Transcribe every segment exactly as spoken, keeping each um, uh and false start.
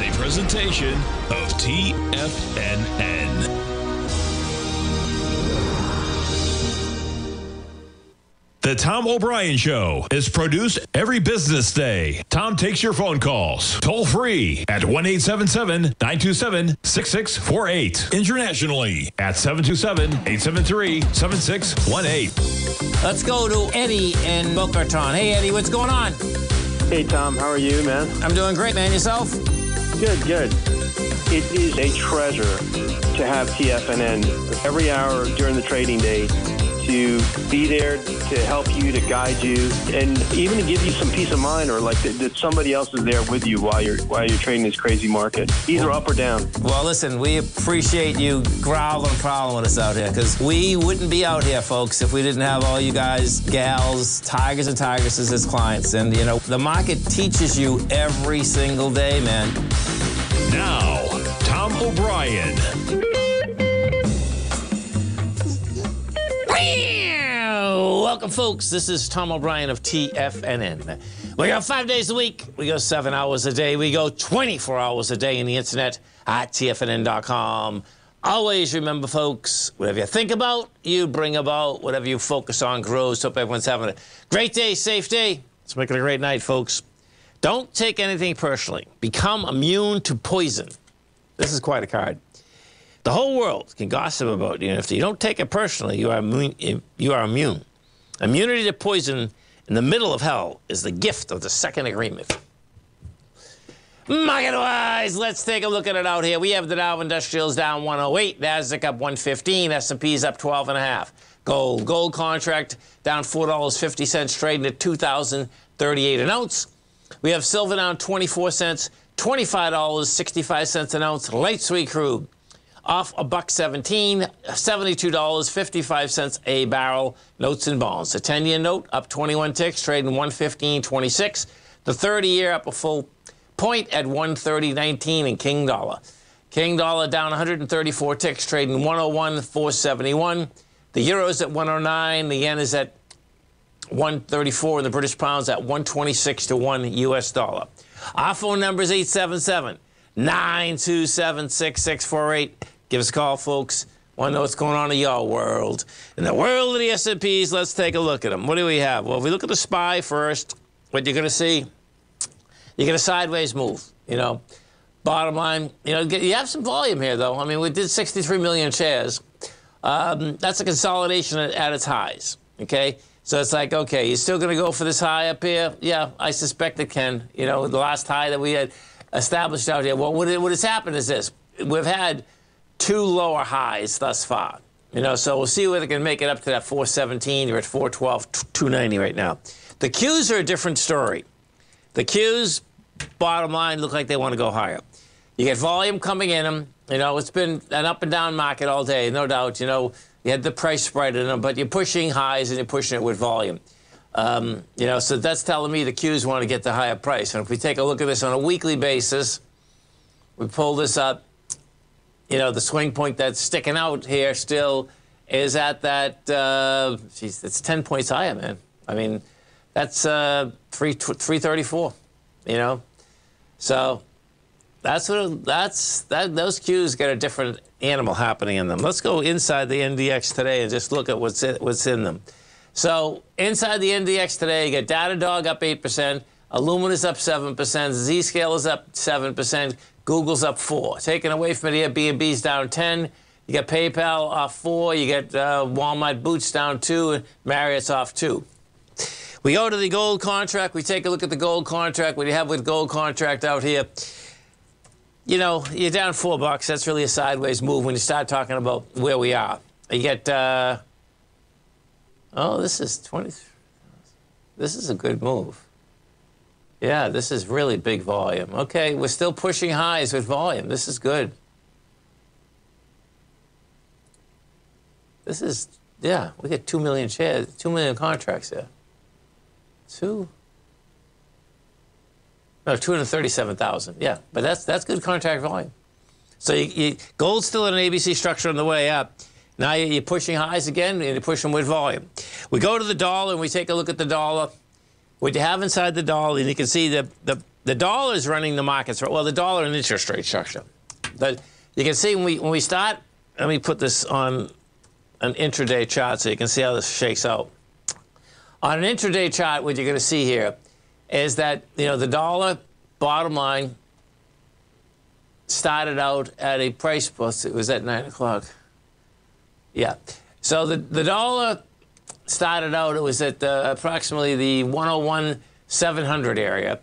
is a presentation of T F N N. The Tom O'Brien Show is produced every business day. Tom takes your phone calls toll free at one eight seven seven, nine two seven, six six four eight. Internationally at seven two seven, eight seven three, seven six one eight. Let's go to Eddie in Boca Raton. Hey, Eddie, what's going on? Hey, Tom, how are you, man? I'm doing great, man. Yourself? Good, good. It is a treasure to have T F N N every hour during the trading day to be there to help you, to guide you, and even to give you some peace of mind, or like that, that somebody else is there with you while you're while you're trading this crazy market, either up or down. Well, listen, we appreciate you growling and prowling with us out here, because we wouldn't be out here, folks, if we didn't have all you guys, gals, tigers and tigresses as clients. And, you know, the market teaches you every single day, man. Now, Tom O'Brien. Welcome, folks. This is Tom O'Brien of T F N N. We go five days a week. We go seven hours a day. We go twenty-four hours a day in the internet at T F N N dot com. Always remember, folks, whatever you think about, you bring about. Whatever you focus on grows. Hope everyone's having a great day, safe day. Let's make it a great night, folks. Don't take anything personally. Become immune to poison. This is quite a card. The whole world can gossip about you, and if you don't take it personally, you are immune. You are immune. Immunity to poison in the middle of hell is the gift of the second agreement. Market-wise, let's take a look at it out here. We have the Dow Industrials down one oh eight, Nasdaq up one fifteen, S and P's up twelve and a half. Gold, gold contract down four dollars and fifty cents, trading at two thousand thirty-eight an ounce. We have silver down twenty-four cents, twenty-five dollars and sixty-five cents an ounce. Light sweet crude off a buck seventeen, seventy-two dollars and fifty-five cents a barrel. Notes and bonds. The ten-year note up twenty-one ticks, trading one fifteen twenty-six. The thirty-year up a full point at one thirty nineteen. And King Dollar. King Dollar down one hundred thirty-four ticks, trading one oh one four seventy-one. The Euro's at one oh nine. The Yen is at one thirty-four. And the British Pound's at one twenty-six to one U S dollar. Our phone number is eight seven seven, nine two seven, six six four eight. Give us a call, folks. Want to know what's going on in your world. In the world of the S and Ps, let's take a look at them. What do we have? Well, if we look at the S P Y first, what you're going to see, you're going to sideways move, you know. Bottom line, you know, you have some volume here, though. I mean, we did sixty-three million shares. Um, that's a consolidation at, at its highs, okay? So it's like, okay, you're still going to go for this high up here? Yeah, I suspect it can. You know, the last high that we had established out here. Well, what, it, what has happened is this. We've had two lower highs thus far. You know, so we'll see whether they can make it up to that four seventeen. You're at four twelve, two ninety right now. The Qs are a different story. The Qs, bottom line, look like they want to go higher. You get volume coming in them. You know, it's been an up and down market all day, no doubt. You know, you had the price spread in them, but you're pushing highs and you're pushing it with volume. Um, you know, so that's telling me the Qs want to get the higher price. And if we take a look at this on a weekly basis, we pull this up, you know, the swing point that's sticking out here still is at that, uh, geez, it's ten points higher, man. I mean, that's uh, three thirty-four, you know. So that's what, it, that's, that, those Qs got a different animal happening in them. Let's go inside the N D X today and just look at what's in, what's in them. So inside the N D X today, you get Datadog up eight percent, Illumina's up seven percent, Zscale is up seven percent, Google's up four percent. Taken away from it here, B and B's down ten percent, you got PayPal off four percent, you got uh, Walmart Boots down two percent, and Marriott's off two percent. We go to the gold contract, we take a look at the gold contract, what do you have with gold contract out here? You know, you're down four bucks, that's really a sideways move when you start talking about where we are. You get... Uh, Oh, this is twenty. This is a good move. Yeah, this is really big volume. Okay, we're still pushing highs with volume. This is good. This is, yeah, we get two million shares, two million contracts there. Two? No, two hundred thirty-seven thousand. Yeah, but that's that's good contract volume. So you, you, gold's still in an A B C structure on the way up. Now you're pushing highs again, and you're pushing with volume. We go to the dollar, and we take a look at the dollar. What you have inside the dollar, and you can see the, the, The dollar is running the markets. Well, the dollar and interest rate structure. But you can see when we, when we start, let me put this on an intraday chart so you can see how this shakes out. On an intraday chart, what you're going to see here is that, you know, the dollar, bottom line, started out at a price, it was at nine o'clock. Yeah. So the, the dollar started out, it was at uh, approximately the one oh one seven hundred area.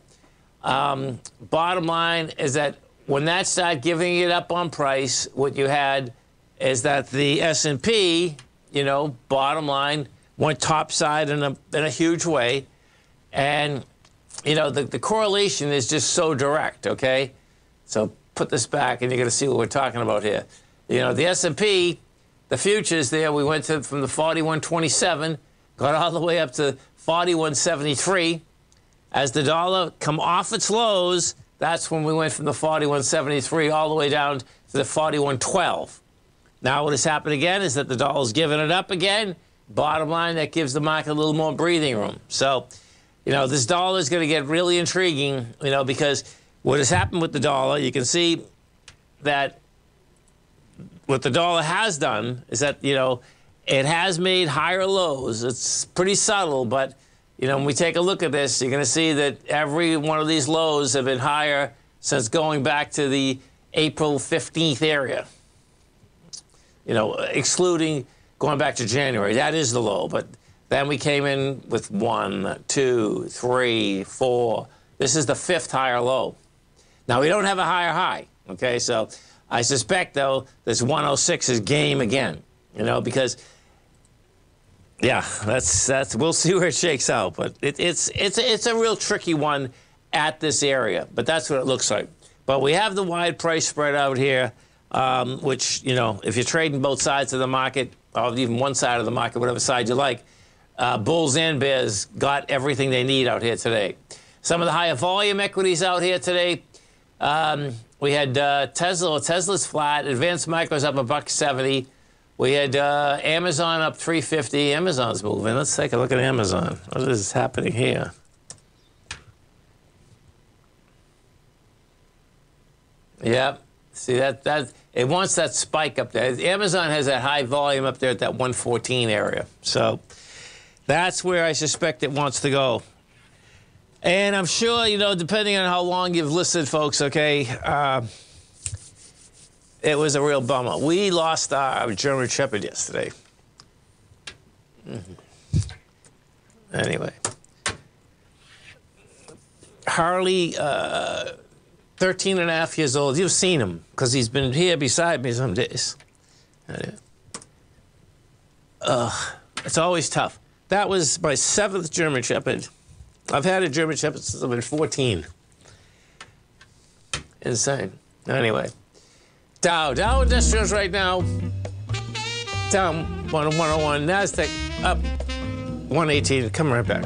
Um, bottom line is that when that started giving it up on price, what you had is that the S and P, you know, bottom line, went topside in a, in a huge way. And, you know, the, the correlation is just so direct, okay? So put this back and you're going to see what we're talking about here. You know, the S and P, the futures there, we went to from the forty-one twenty-seven, got all the way up to forty-one seventy-three. As the dollar come off its lows, that's when we went from the forty-one seventy-three all the way down to the forty-one twelve. Now what has happened again is that the dollar's given it up again. Bottom line, that gives the market a little more breathing room. So, you know, this dollar is going to get really intriguing, you know, because what has happened with the dollar, you can see that what the dollar has done is that, you know, it has made higher lows. It's pretty subtle, but, you know, when we take a look at this, you're going to see that every one of these lows have been higher since going back to the April fifteenth area, you know, excluding going back to January. That is the low, but then we came in with one, two, three, four. This is the fifth higher low. Now, we don't have a higher high, okay? So I suspect, though, this one oh six is game again, you know, because, yeah, that's, that's, we'll see where it shakes out. But it, it's, it's, it's a real tricky one at this area, but that's what it looks like. But we have the wide price spread out here, um, which, you know, if you're trading both sides of the market, or even one side of the market, whatever side you like, uh, bulls and bears got everything they need out here today. Some of the higher volume equities out here today. Um, we had uh, Tesla. Tesla's flat. Advanced Micro's up a buck seventy. We had uh, Amazon up three fifty. Amazon's moving. Let's take a look at Amazon. What is happening here? Yep. See that that it wants that spike up there. Amazon has that high volume up there at that one fourteen area. So that's where I suspect it wants to go. And I'm sure, you know, depending on how long you've listened, folks, okay, uh, it was a real bummer. We lost our German Shepherd yesterday. Mm-hmm. Anyway. Harley, uh, thirteen and a half years old. You've seen him because he's been here beside me some days. Uh, it's always tough. That was my seventh German Shepherd. I've had a German Shepherd since I've been fourteen. Insane. Anyway, Dow. Dow Industrials right now down one oh one. Nasdaq up one eighteen. Come right back.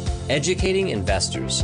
educating investors.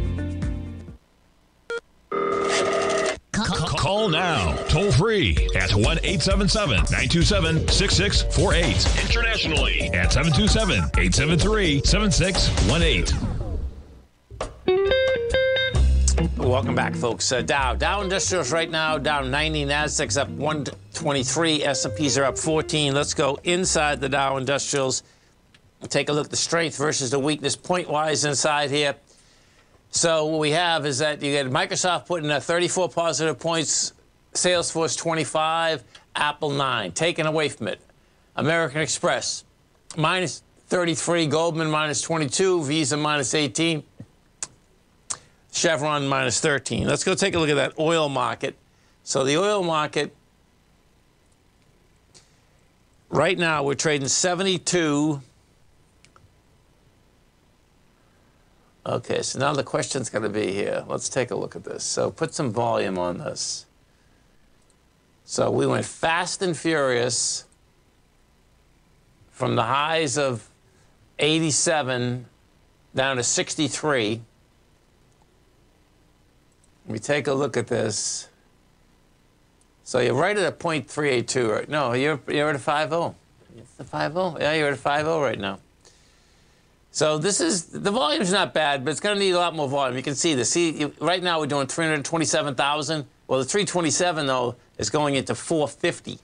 Call now, toll free at one eight seven seven, nine two seven, six six four eight. Internationally at seven two seven, eight seven three, seven six one eight. Welcome back, folks. Uh, Dow. Dow Industrials right now down ninety. Nasdaq's up one twenty-three. S and Ps are up fourteen. Let's go inside the Dow Industrials. Take a look at the strength versus the weakness point-wise inside here. So what we have is that you get Microsoft putting thirty-four positive points, Salesforce twenty-five, Apple nine, taken away from it. American Express, minus thirty-three, Goldman minus twenty-two, Visa minus eighteen, Chevron minus thirteen. Let's go take a look at that oil market. So the oil market, right now we're trading seventy-two. Okay, so now the question's going to be here. Let's take a look at this. So put some volume on this. So we went fast and furious from the highs of eighty-seven down to sixty-three. Let me take a look at this. So you're right at a point three eight two, right? No, you're, you're at a five oh. It's the five oh? Yeah, you're at a five oh right now. So this is, the volume's not bad, but it's going to need a lot more volume. You can see this. See, you, right now we're doing three hundred twenty-seven thousand. Well, the three twenty-seven, though, is going into four fifty.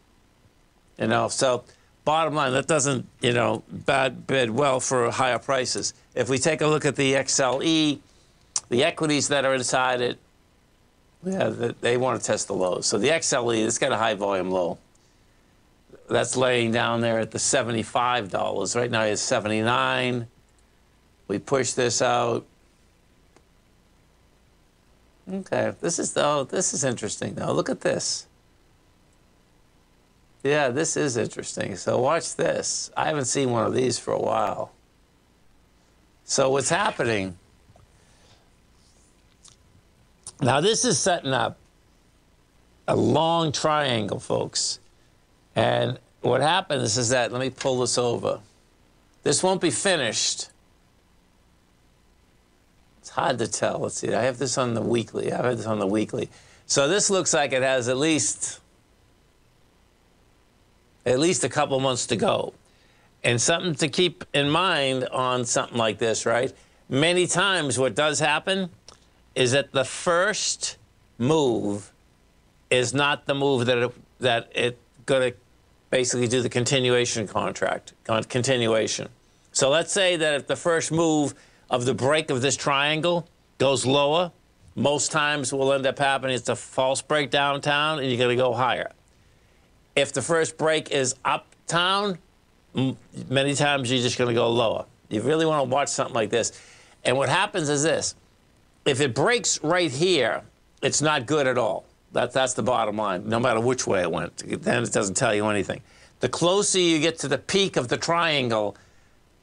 You know, so bottom line, that doesn't, you know, bad bid well for higher prices. If we take a look at the X L E, the equities that are inside it, yeah, they want to test the lows. So the X L E, it's got a high volume low. That's laying down there at the seventy-five dollars. Right now it's seventy-nine. We push this out. Okay, this is, oh, this is interesting though. Look at this. Yeah, this is interesting. So watch this. I haven't seen one of these for a while. So what's happening? Now this is setting up a long triangle, folks. And what happens is that, let me pull this over. This won't be finished. It's hard to tell. Let's see. I have this on the weekly. I have this on the weekly. So this looks like it has at least at least a couple months to go. And something to keep in mind on something like this, right? Many times what does happen is that the first move is not the move that it, that it's going to basically do the continuation contract, continuation. So let's say that if the first move of the break of this triangle goes lower, most times will end up happening it's a false break downtown and you're going to go higher. If the first break is uptown, many times you're just going to go lower. You really want to watch something like this. And what happens is this. If it breaks right here, it's not good at all. That, that's the bottom line, no matter which way it went. Then it doesn't tell you anything. The closer you get to the peak of the triangle,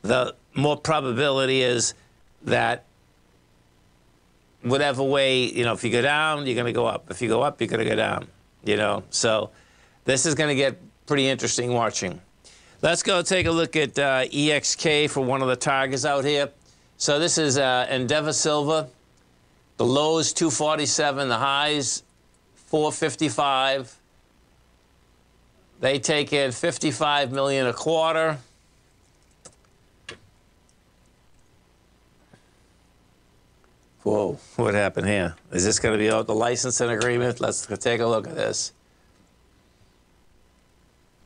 the more probability is that whatever way, you know, if you go down, you're going to go up. If you go up, you're going to go down, you know. So this is going to get pretty interesting watching. Let's go take a look at uh, E X K for one of the targets out here. So this is uh, Endeavor Silver. The lows two forty-seven, the highs four fifty-five. They take in fifty-five million dollars a quarter. Whoa, what happened here? Is this going to be out the licensing agreement? Let's take a look at this.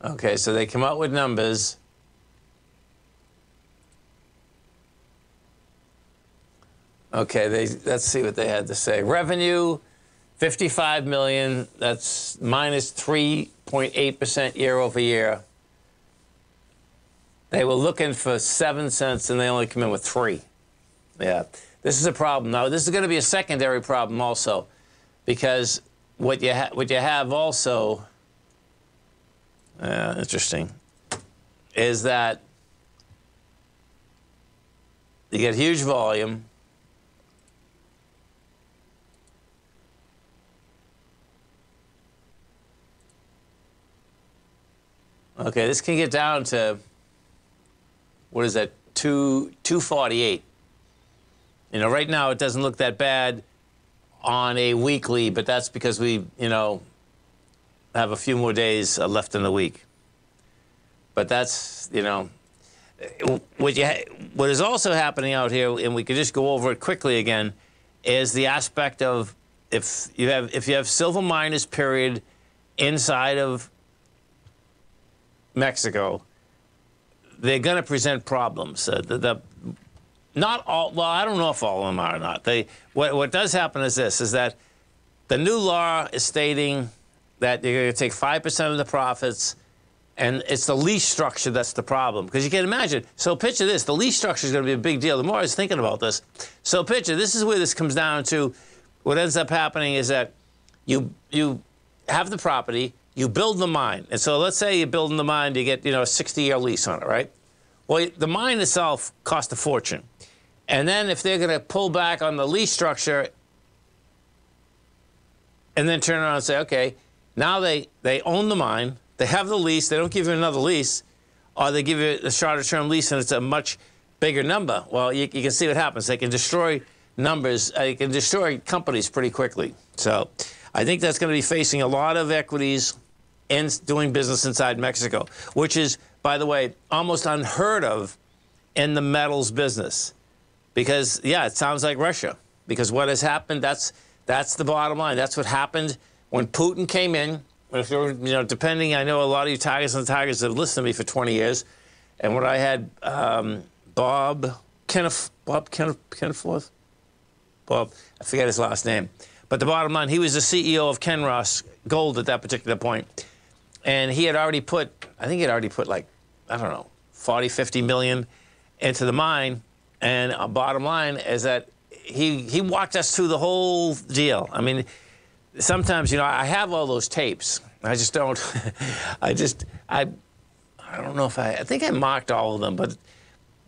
Okay, so they come out with numbers. Okay, they, let's see what they had to say. Revenue, fifty-five million dollars. That's minus three point eight percent year over year. They were looking for seven cents, and they only come in with three. Yeah, this is a problem. Now, this is going to be a secondary problem also, because what you ha what you have also, uh, interesting, is that you get huge volume. Okay, this can get down to, what is that, two forty-eight. You know, right now it doesn't look that bad on a weekly, but that's because we, you know, have a few more days left in the week. But that's, you know, what, you ha what is also happening out here, and we could just go over it quickly again, is the aspect of if you have, if you have silver miners period inside of Mexico, they're going to present problems. Uh, the, the, not all, well, I don't know if all of them are or not. They, what, what does happen is this, is that the new law is stating that you're going to take five percent of the profits, and it's the lease structure that's the problem. Because you can imagine, so picture this, the lease structure is going to be a big deal. The more I was thinking about this, so picture, this is where this comes down to. What ends up happening is that you, you have the property, you build the mine, and so let's say you're building the mine, you get, you know, a sixty-year lease on it, right? Well, the mine itself costs a fortune. And then if they're going to pull back on the lease structure and then turn around and say, okay, now they, they own the mine, they have the lease, they don't give you another lease, or they give you a shorter-term lease and it's a much bigger number. Well, you, you can see what happens. They can destroy numbers, uh, they can destroy companies pretty quickly. So I think that's going to be facing a lot of equities and doing business inside Mexico, which is, by the way, almost unheard of in the metals business. Because, yeah, it sounds like Russia. Because what has happened, that's, that's the bottom line. That's what happened when Putin came in. If you're, you know, depending, I know a lot of you Tigers and Tigers have listened to me for twenty years. And when I had um, Bob Kenneth, Bob Kenneth, Kennethforth? Bob, I forget his last name. But the bottom line, he was the C E O of Kinross Gold at that particular point. And he had already put, I think he had already put like, I don't know, forty, fifty million into the mine. And our bottom line is that he, he walked us through the whole deal. I mean, sometimes, you know, I have all those tapes. I just don't, I just, I, I don't know if I, I think I mocked all of them, but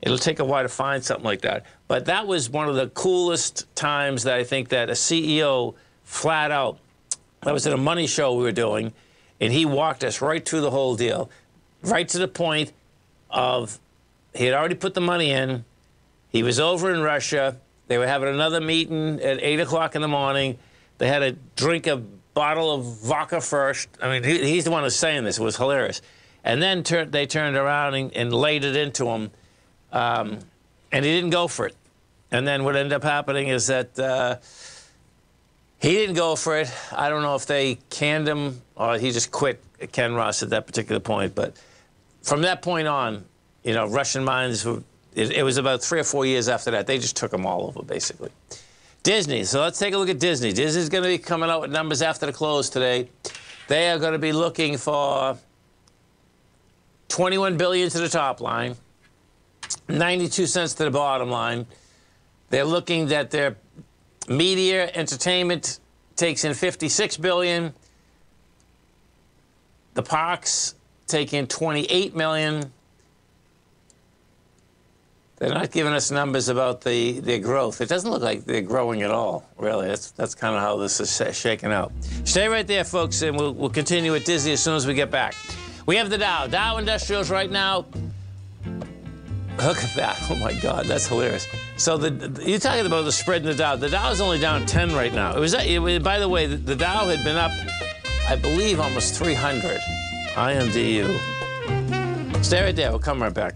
it'll take a while to find something like that. But that was one of the coolest times that I think that a C E O flat out, that was at a money show we were doing, and he walked us right through the whole deal, right to the point of he had already put the money in. He was over in Russia. They were having another meeting at eight o'clock in the morning. They had to drink a bottle of vodka first. I mean, he, he's the one who's saying this. It was hilarious. And then tur they turned around and, and laid it into him. Um, and he didn't go for it. And then what ended up happening is that uh, he didn't go for it. I don't know if they canned him or he just quit Kinross at that particular point. But from that point on, you know, Russian mines, were, it, it was about three or four years after that. They just took them all over, basically. Disney. So let's take a look at Disney. Disney's going to be coming out with numbers after the close today. They are going to be looking for twenty-one billion dollars to the top line, ninety-two cents to the bottom line. They're looking that their media entertainment takes in fifty-six billion dollars. The parks take in twenty-eight million dollars. They're not giving us numbers about the, their growth. It doesn't look like they're growing at all, really. That's, that's kind of how this is shaking out. Stay right there, folks, and we'll, we'll continue with Disney as soon as we get back. We have the Dow. Dow Industrials right now. Look at that. Oh, my God. That's hilarious. So the, the, you're talking about the spread in the Dow. The Dow is only down ten right now. It was, it was by the way, the, the Dow had been up, I believe, almost three hundred. I M D U. Stay right there. We'll come right back.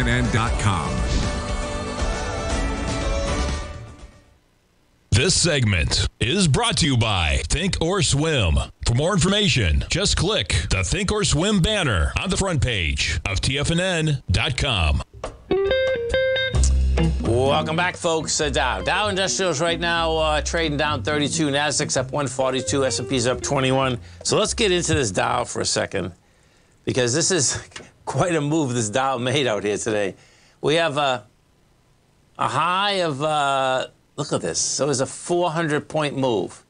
N. This segment is brought to you by Think or Swim. For more information, just click the Think or Swim banner on the front page of T F N N dot com. Welcome back, folks. Uh, Dow. Dow Industrials right now uh, trading down thirty-two. Nasdaq's up one forty-two. S and P's up twenty-one. So let's get into this Dow for a second, because this is quite a move this Dow made out here today. We have a, a high of, uh, look at this. So it was a four hundred point move.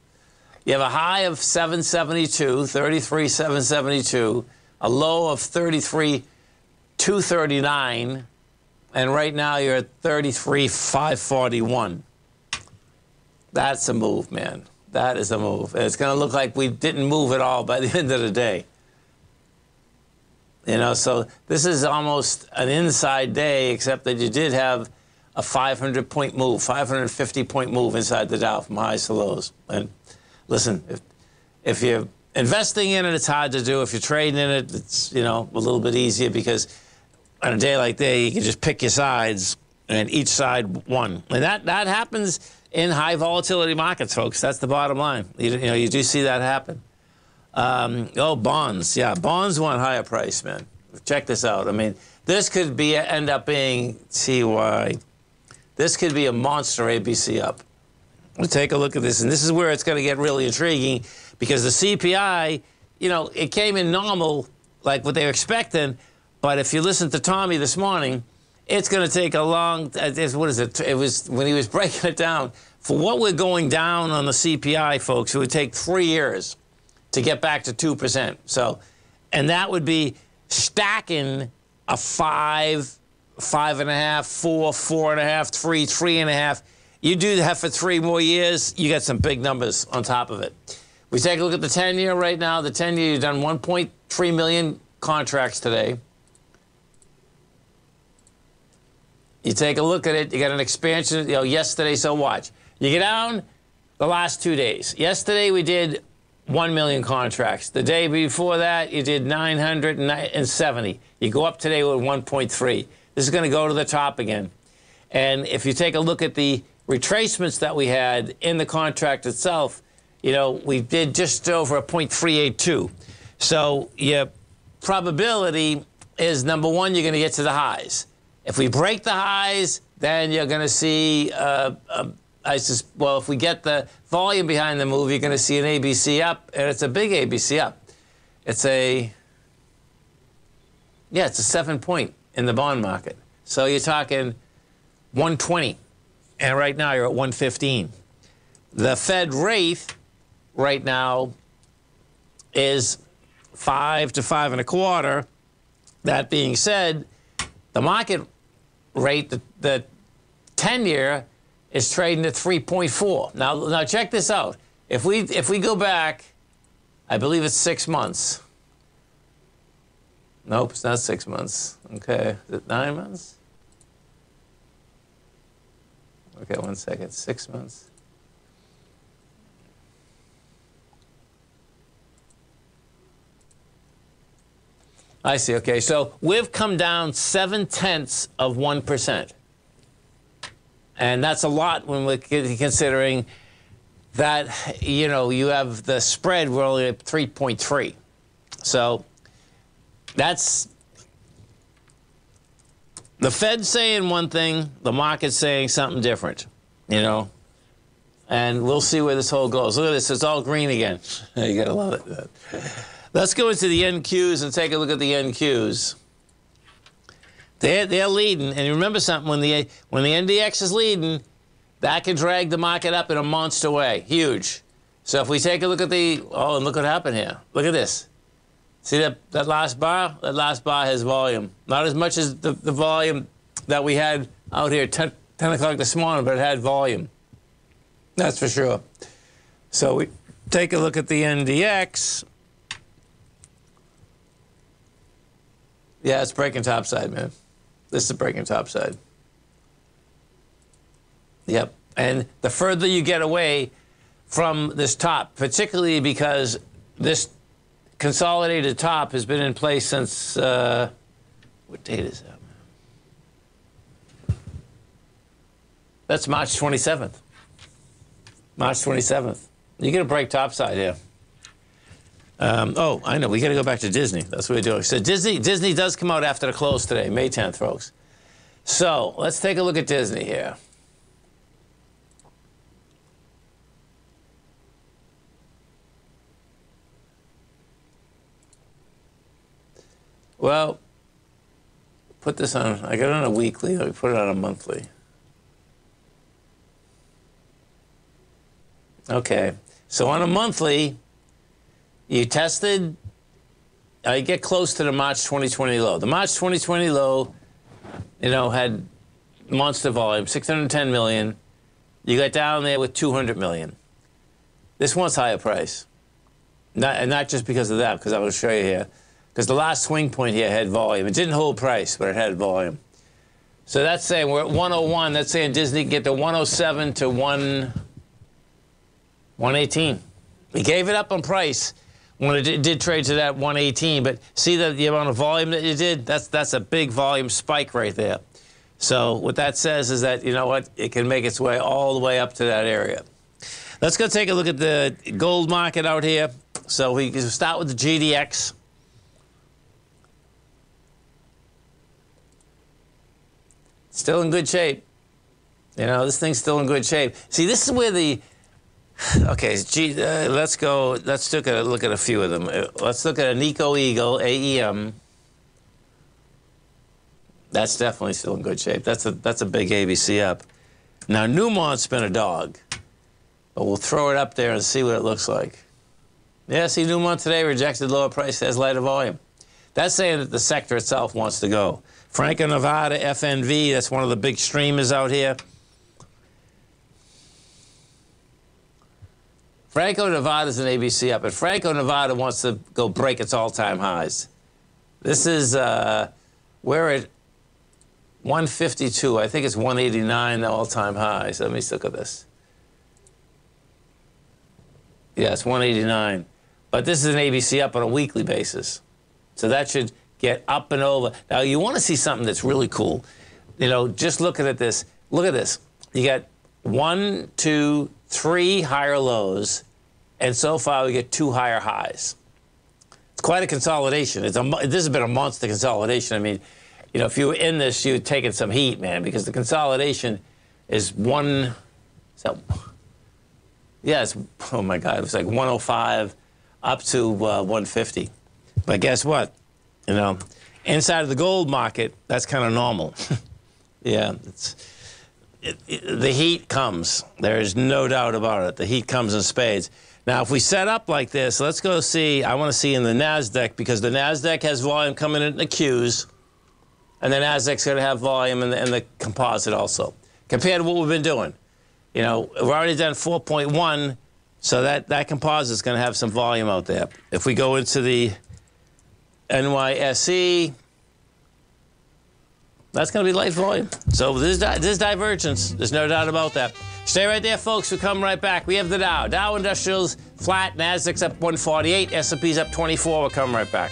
You have a high of seven seventy-two, thirty-three seven seventy-two, a low of thirty-three two thirty-nine, and right now you're at thirty-three five forty-one. That's a move, man. That is a move. And it's going to look like we didn't move at all by the end of the day. You know, so this is almost an inside day, except that you did have a five hundred point move, five hundred fifty point move inside the Dow from highs to lows. And listen, if, if you're investing in it, it's hard to do. If you're trading in it, it's, you know, a little bit easier, because on a day like today, you can just pick your sides, and each side won. And that, that happens in high volatility markets, folks. That's the bottom line. You, you know, you do see that happen. Um, oh, bonds. Yeah, bonds want higher price, man. Check this out. I mean, this could be end up being T Y. This could be a monster A B C up. We'll take a look at this, and this is where it's going to get really intriguing, because the C P I, you know, it came in normal, like what they were expecting, but if you listen to Tommy this morning, it's going to take a long, uh, this, what is it? It was when he was breaking it down. For what we're going down on the C P I, folks, it would take three years to get back to two percent. So, and that would be stacking a five, five and a half, four, four and a half, three, three and a half. You do that for three more years, you get some big numbers on top of it. We take a look at the ten year right now. The ten year, you've done one point three million contracts today. You take a look at it, you got an expansion, you know, yesterday, so watch. You get down the last two days. Yesterday we did one million contracts. The day before that, you did nine hundred seventy. You go up today with one point three. This is going to go to the top again. And if you take a look at the retracements that we had in the contract itself, you know, we did just over a point three eight two. So your probability is, number one, you're going to get to the highs. If we break the highs, then you're going to see, uh, uh, I just, well, if we get the volume behind the move, you're going to see an A B C up, and it's a big A B C up. It's a, yeah, it's a seven point in the bond market. So you're talking one twenty, and right now you're at one fifteen. The Fed rate right now is five to five and a quarter. That being said, the market rate, the, the ten year, is trading at three point four. Now, now check this out. If we, if we go back, I believe it's six months. Nope, it's not six months. Okay, is it nine months? Okay, one second, six months. I see, okay, so we've come down seven-tenths of one percent. And that's a lot when we're considering that, you know, you have the spread, we're only at three point three. So that's the Fed saying one thing, the market's saying something different, you know. And we'll see where this whole goes. Look at this, it's all green again. You gotta love it. Let's go into the N Qs and take a look at the N Qs. They're, they're leading, and you remember something, when the, when the N D X is leading, that can drag the market up in a monster way, huge. So if we take a look at the, oh, and look what happened here. Look at this. See that, that last bar? That last bar has volume. Not as much as the, the volume that we had out here ten o'clock this morning, but it had volume. That's for sure. So we take a look at the N D X. Yeah, it's breaking topside, man. This is breaking topside. Yep. And the further you get away from this top, particularly because this consolidated top has been in place since, uh, what date is that, man? That's March twenty-seventh. March twenty-seventh. You're going to break topside here. Um, oh, I know. We got to go back to Disney. That's what we're doing. So Disney, Disney does come out after the close today, May tenth, folks. So let's take a look at Disney here. Well, put this on. I got it on a weekly. Let me put it on a monthly. Okay. So on a monthly, you tested, uh, you get close to the March twenty twenty low. The March twenty twenty low, you know, had monster volume, six hundred ten million. You got down there with two hundred million. This one's higher price. Not, and not just because of that, because I will show you here. Because the last swing point here had volume. It didn't hold price, but it had volume. So that's saying we're at one oh one. That's saying Disney can get to one oh seven to one eighteen. We gave it up on price when it did, did trade to that one eighteen, but see the, the amount of volume that it did? That's, that's a big volume spike right there. So what that says is that, you know what, it can make its way all the way up to that area. Let's go take a look at the gold market out here. So we can start with the G D X. Still in good shape. You know, this thing's still in good shape. See, this is where the, okay, G, uh, let's go, let's look at, a, look at a few of them. Let's look at an Eco Eagle, A E M. That's definitely still in good shape. That's a, that's a big A B C up. Now, Newmont's been a dog, but we'll throw it up there and see what it looks like. Yeah, see, Newmont today rejected lower price as lighter volume. That's saying that the sector itself wants to go. Franco-Nevada, F N V, that's one of the big streamers out here. Franco-Nevada's an A B C up, and Franco-Nevada wants to go break its all-time highs. This is, uh, we're at one fifty-two. I think it's one eighty-nine all-time highs. Let me look at this. Yeah, it's one eighty-nine. But this is an A B C up on a weekly basis. So that should get up and over. Now, you want to see something that's really cool. You know, just looking at this. Look at this. You got one, two, three higher lows, and so far we get two higher highs. It's quite a consolidation. It's a, this has been a monster consolidation. I mean, you know, if you were in this, you'd taken some heat, man, because the consolidation is one. So, yeah, it's, oh my God, it was like one oh five up to uh, one fifty. But guess what? You know, inside of the gold market, that's kind of normal. Yeah, it's, it, it, the heat comes. There is no doubt about it. The heat comes in spades. Now, if we set up like this, let's go see. I want to see in the Nasdaq, because the Nasdaq has volume coming in the Qs, and the Nasdaq's going to have volume in the, in the composite also. Compared to what we've been doing, you know, we've already done four point one, so that that composite's going to have some volume out there. If we go into the N Y S E, that's going to be light volume. So this, this divergence, there's no doubt about that. Stay right there, folks. We come right back. We have the Dow. Dow Industrials flat. Nasdaq's up one forty-eight. S and P's up twenty-four. We'll come right back.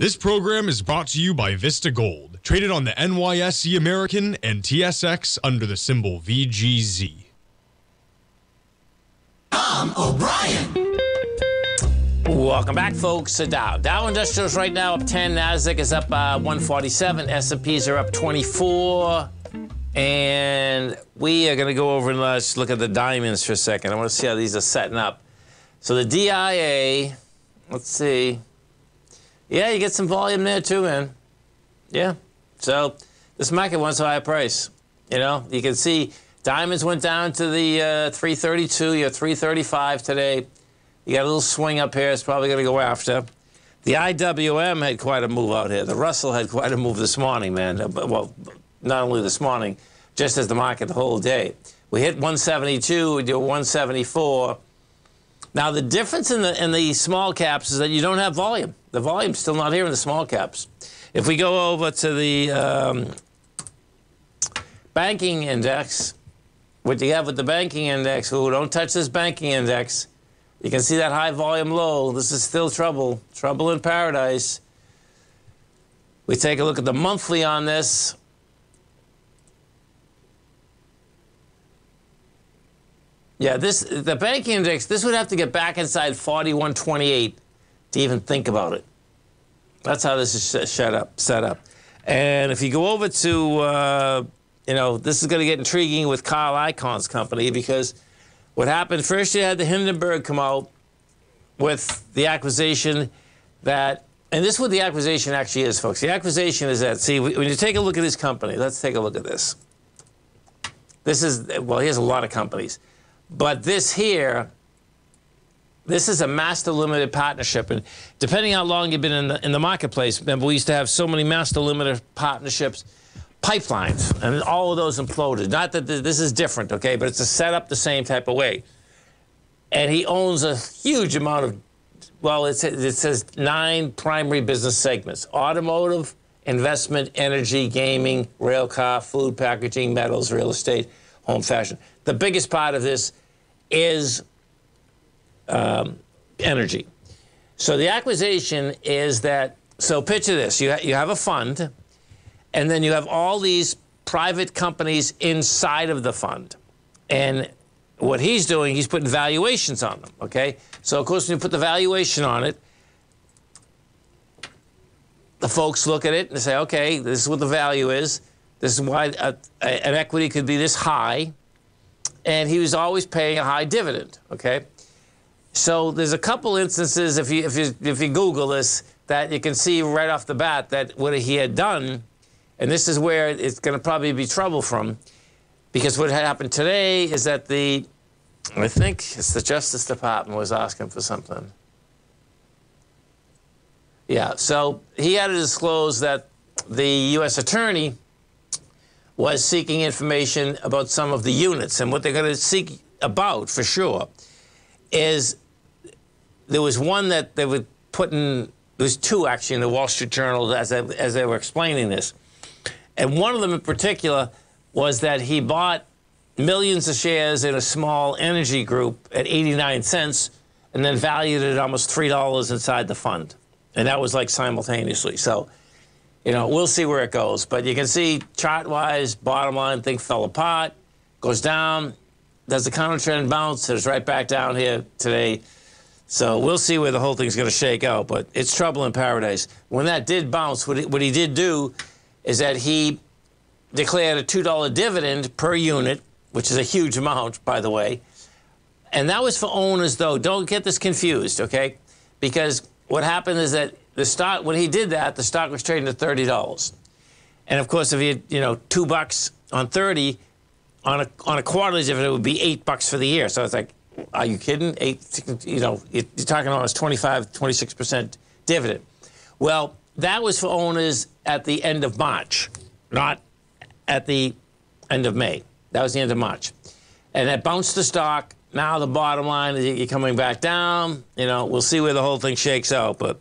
This program is brought to you by Vista Gold, traded on the N Y S E American and T S X under the symbol V G Z. Tom O'Brien. Welcome back, folks, to Dow. Dow Industrials right now up ten, Nasdaq is up uh, one forty-seven, S and Ps are up twenty-four, and we are going to go over and let's look at the diamonds for a second. I want to see how these are setting up. So the D I A, let's see. Yeah, you get some volume there too, man. Yeah. So this market wants a higher price. You know, you can see diamonds went down to the uh, three thirty-two. You're three thirty-five today. You got a little swing up here. It's probably going to go after. The I W M had quite a move out here. The Russell had quite a move this morning, man. Well, not only this morning, just as the market the whole day. We hit one seventy-two. We do one seventy-four. Now, the difference in the, in the small caps is that you don't have volume. The volume's still not here in the small caps. If we go over to the um, banking index, what you have with the banking index, ooh, don't touch this banking index. You can see that high volume low. This is still trouble, trouble in paradise. We take a look at the monthly on this. Yeah, this the banking index, this would have to get back inside forty-one twenty-eight to even think about it. That's how this is set up, set up. And if you go over to, uh, you know, this is going to get intriguing with Carl Icahn's company, because what happened, first you had the Hindenburg come out with the acquisition that, and this is what the acquisition actually is, folks. The acquisition is that, see, when you take a look at this company, let's take a look at this. This is, well, here's a lot of companies. But this here, this is a master limited partnership. And depending how long you've been in the, in the marketplace, remember we used to have so many master limited partnerships, pipelines, and all of those imploded. Not that th this is different, okay, but it's a set up the same type of way. And he owns a huge amount of, well, it says, it says nine primary business segments: automotive, investment, energy, gaming, rail car, food, packaging, metals, real estate, home, fashion. The biggest part of this is um, energy. So the acquisition is that, so picture this, you, ha you have a fund, and then you have all these private companies inside of the fund. And what he's doing, he's putting valuations on them, okay? So of course, when you put the valuation on it, the folks look at it and say, okay, this is what the value is. This is why a, a, an equity could be this high. And he was always paying a high dividend, okay? So there's a couple instances, if you, if you, if you Google this, that you can see right off the bat that what he had done, and this is where it's going to probably be trouble from, because what happened today is that the, I think it's the Justice Department was asking for something. Yeah, so he had to disclose that the U S attorney was seeking information about some of the units. And what they're going to seek about, for sure, is there was one that they would put in, there was two actually in the Wall Street Journal as they, as they were explaining this. And one of them in particular was that he bought millions of shares in a small energy group at eighty-nine cents and then valued it at almost three dollars inside the fund. And that was like simultaneously. So, you know, we'll see where it goes. But you can see chart-wise, bottom line, thing fell apart. goes down, does the counter trend bounce, it's right back down here today. So we'll see where the whole thing's going to shake out, but it's trouble in paradise. When that did bounce, what, it, what he did do is that he declared a two dollar dividend per unit, which is a huge amount, by the way. And that was for owners, though. Don't get this confused, okay? Because what happened is that the stock, when he did that, the stock was trading at thirty dollars. And of course, if he had, you know, two bucks on thirty, on a, on a quarterly dividend, it would be eight bucks for the year. So it's like, are you kidding? Eight, you know, you're talking almost twenty-five, twenty-six percent dividend. Well, that was for owners at the end of March, not at the end of May. That was the end of March. And that bounced the stock. Now the bottom line is you're coming back down. You know, we'll see where the whole thing shakes out. But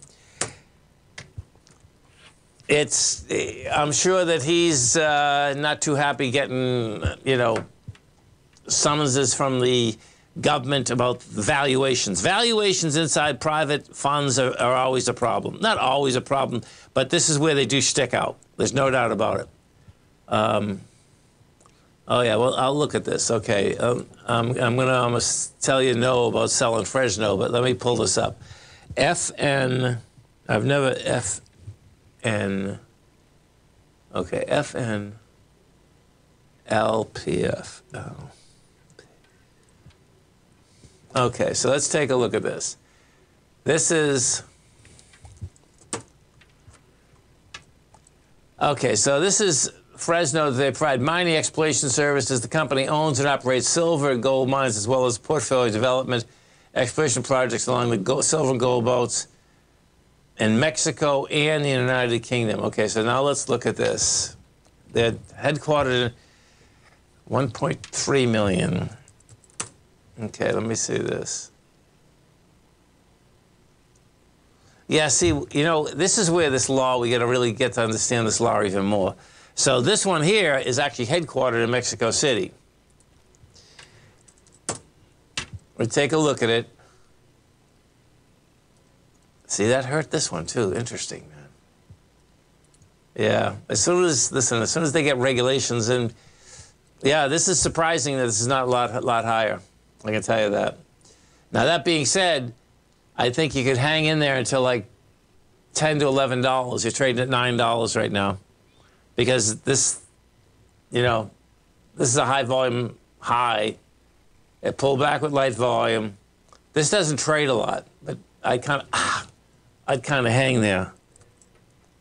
it's, I'm sure that he's uh, not too happy getting, you know, summonses from the government about valuations. Valuations inside private funds are, are always a problem. Not always a problem, but this is where they do stick out. There's no doubt about it. Um, oh, yeah, well, I'll look at this. Okay, um, I'm, I'm going to almost tell you no about selling Fresno, but let me pull this up. F N, I've never F N, okay, F N, L P F, oh. Okay, so let's take a look at this. This is, okay, so this is Fresno. They provide mining exploration services. The company owns and operates silver and gold mines as well as portfolio development, exploration projects along the gold, silver and gold belts in Mexico and the United Kingdom. Okay, so now let's look at this. They're headquartered in one point three million. Okay, let me see this. Yeah, see, you know, this is where this law, we got to really get to understand this law even more. So this one here is actually headquartered in Mexico City. We'll take a look at it. See, that hurt this one, too. Interesting, man. Yeah, as soon as, listen, as soon as they get regulations in, yeah, this is surprising that this is not a lot, lot higher. I can tell you that. Now, that being said, I think you could hang in there until like ten to eleven dollars. You're trading at nine dollars right now because this, you know, this is a high volume high. It pulled back with light volume. This doesn't trade a lot, but I kind of, ah, I'd kind of hang there.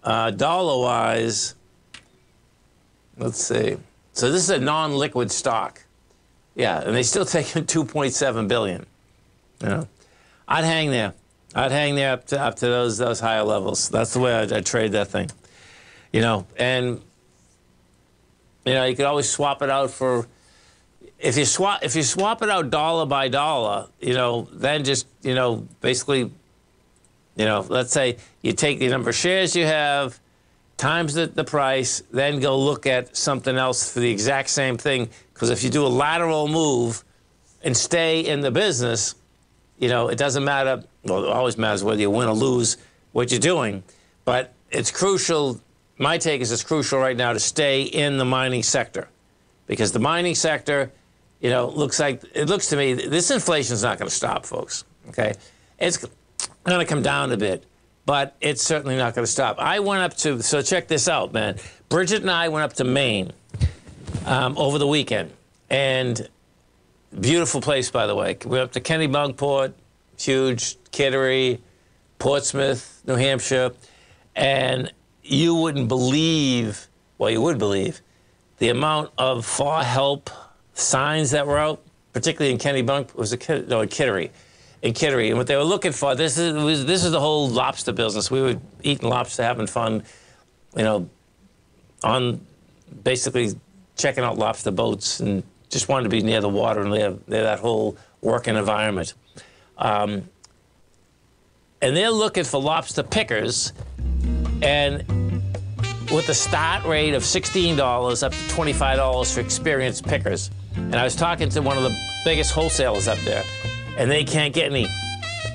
Uh, Dollar-wise, let's see. So this is a non-liquid stock. Yeah, and they still take two point seven billion dollars. You know, I'd hang there. I'd hang there up to up to those those higher levels. That's the way I'd, I'd trade that thing. You know, and you know you could always swap it out for if you swap if you swap it out dollar by dollar. You know, then just you know basically, you know, let's say you take the number of shares you have times the, the price, then go look at something else for the exact same thing. Because if you do a lateral move and stay in the business, you know, it doesn't matter. Well, it always matters whether you win or lose what you're doing. But it's crucial. My take is it's crucial right now to stay in the mining sector. Because the mining sector, you know, looks like, it looks to me, this inflation's not going to stop, folks. Okay? It's going to come down a bit. But it's certainly not going to stop. I went up to, so check this out, man. Bridget and I went up to Maine um, over the weekend. And beautiful place, by the way. We went up to Kennebunkport, huge, Kittery, Portsmouth, New Hampshire. And you wouldn't believe, well, you would believe, the amount of for help signs that were out, particularly in Kennebunk, it was a, no, in Kittery. In Kittery, and what they were looking for, this is was, this is the whole lobster business. We were eating lobster, having fun, you know, on basically checking out lobster boats, and just wanted to be near the water and near, near that whole working environment. Um, and they're looking for lobster pickers, and with a start rate of sixteen dollars up to twenty-five dollars for experienced pickers. And I was talking to one of the biggest wholesalers up there. And they can't get any.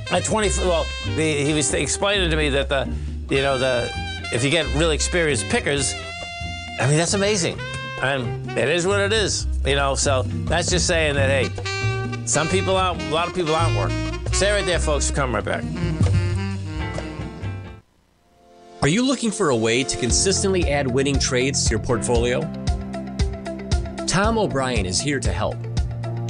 At twenty, well, the, he was explaining to me that the, you know, the, if you get really experienced pickers, I mean, that's amazing. and it is what it is, you know. So that's just saying that, hey, some people aren't, a lot of people aren't working. Stay right there, folks. Come right back. Are you looking for a way to consistently add winning trades to your portfolio? Tom O'Brien is here to help.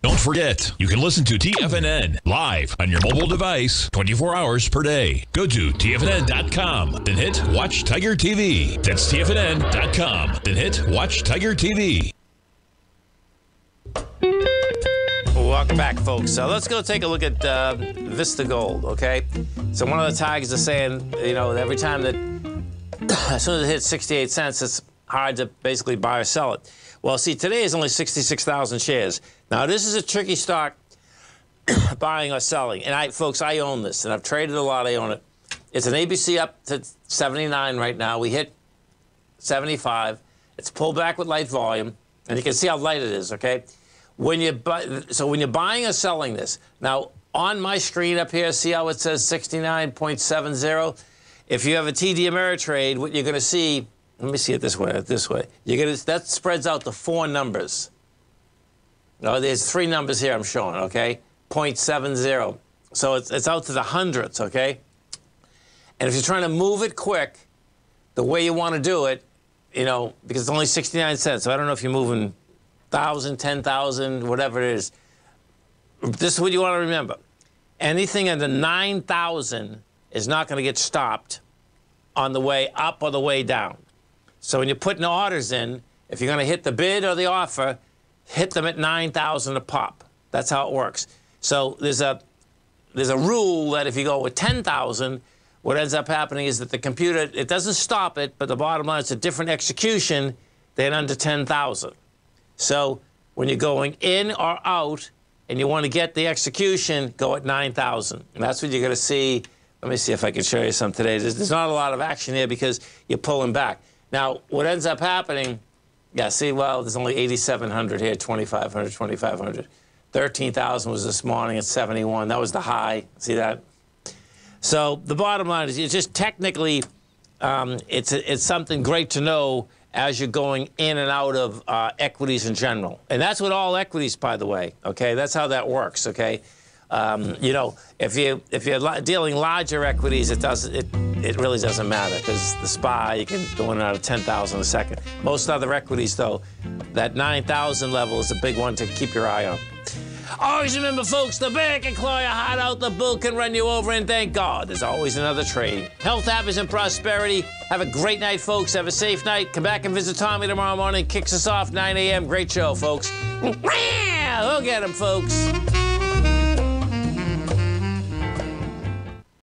Don't forget, you can listen to T F N N live on your mobile device twenty-four hours per day. Go to T F N N dot com, then hit Watch Tiger T V. That's T F N N dot com, then hit Watch Tiger T V. Welcome back, folks. So let's go take a look at uh, Vista Gold, okay? So one of the Tigers is saying, you know, every time that, as soon as it hits sixty-eight cents, it's hard to basically buy or sell it. Well, see, today is only sixty-six thousand shares. Now, this is a tricky stock, buying or selling. And, I, folks, I own this, and I've traded a lot. I own it. It's an A B C up to seventy-nine right now. We hit seventy-five. It's pulled back with light volume, and you can see how light it is, okay? When you buy, so when you're buying or selling this, now, on my screen up here, see how it says sixty-nine seventy? If you have a T D Ameritrade, what you're going to see... Let me see it this way. This way, you're gonna that spreads out to four numbers. No, there's three numbers here I'm showing. Okay, zero point seven zero. So it's it's out to the hundreds. Okay, and if you're trying to move it quick, the way you want to do it, you know, because it's only sixty-nine cents. So I don't know if you're moving thousand, ten thousand, whatever it is. This is what you want to remember. Anything under nine thousand is not going to get stopped on the way up or the way down. So when you're putting orders in, if you're going to hit the bid or the offer, hit them at nine thousand a pop. That's how it works. So there's a there's a rule that if you go with ten thousand, what ends up happening is that the computer, it doesn't stop it, but the bottom line, it's a different execution than under ten thousand. So when you're going in or out and you want to get the execution, go at nine thousand. And that's what you're going to see Let me see if I can show you some today. There's, there's not a lot of action here because you're pulling back. Now, what ends up happening, yeah, see, well, there's only eighty-seven hundred here, twenty-five hundred, twenty-five hundred. thirteen thousand was this morning at seventy-one. That was the high. See that? So the bottom line is, it's just technically, um, it's, it's something great to know as you're going in and out of uh, equities in general. And that's what all equities, by the way, okay? That's how that works, okay? Um, you know, if you if you're dealing larger equities, it doesn't it it really doesn't matter because the S P Y you can go in and out of ten thousand a second. Most other equities, though, that nine thousand level is a big one to keep your eye on. Always remember, folks, the bear can claw your heart out, the bull can run you over, and thank God there's always another trade. Health, happiness, and prosperity. Have a great night, folks. Have a safe night. Come back and visit Tommy tomorrow morning. Kicks us off nine A M Great show, folks. We'll get him, folks.